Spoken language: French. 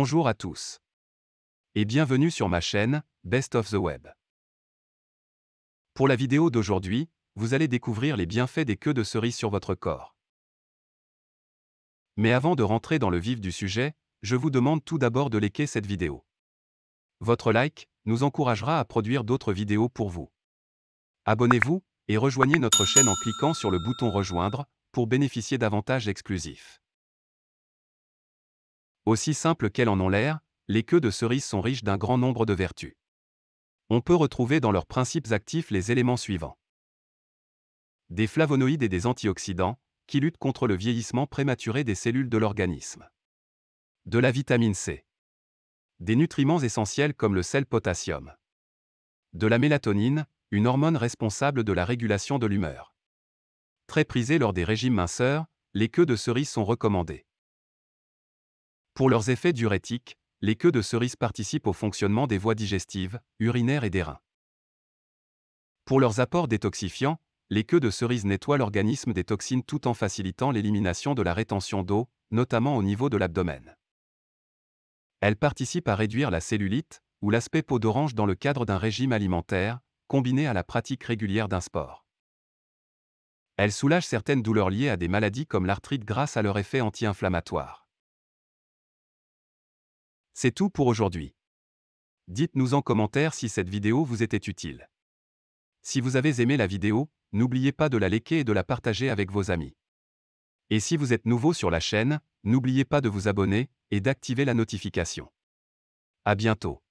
Bonjour à tous et bienvenue sur ma chaîne Best of the Web. Pour la vidéo d'aujourd'hui, vous allez découvrir les bienfaits des queues de cerises sur votre corps. Mais avant de rentrer dans le vif du sujet, je vous demande tout d'abord de liker cette vidéo. Votre like nous encouragera à produire d'autres vidéos pour vous. Abonnez-vous et rejoignez notre chaîne en cliquant sur le bouton Rejoindre pour bénéficier d'avantages exclusifs. Aussi simples qu'elles en ont l'air, les queues de cerises sont riches d'un grand nombre de vertus. On peut retrouver dans leurs principes actifs les éléments suivants. Des flavonoïdes et des antioxydants, qui luttent contre le vieillissement prématuré des cellules de l'organisme. De la vitamine C. Des nutriments essentiels comme le sel potassium. De la mélatonine, une hormone responsable de la régulation de l'humeur. Très prisées lors des régimes minceurs, les queues de cerises sont recommandées. Pour leurs effets diurétiques, les queues de cerises participent au fonctionnement des voies digestives, urinaires et des reins. Pour leurs apports détoxifiants, les queues de cerises nettoient l'organisme des toxines tout en facilitant l'élimination de la rétention d'eau, notamment au niveau de l'abdomen. Elles participent à réduire la cellulite ou l'aspect peau d'orange dans le cadre d'un régime alimentaire, combiné à la pratique régulière d'un sport. Elles soulagent certaines douleurs liées à des maladies comme l'arthrite grâce à leur effet anti-inflammatoire. C'est tout pour aujourd'hui. Dites-nous en commentaire si cette vidéo vous était utile. Si vous avez aimé la vidéo, n'oubliez pas de la liker et de la partager avec vos amis. Et si vous êtes nouveau sur la chaîne, n'oubliez pas de vous abonner et d'activer la notification. À bientôt.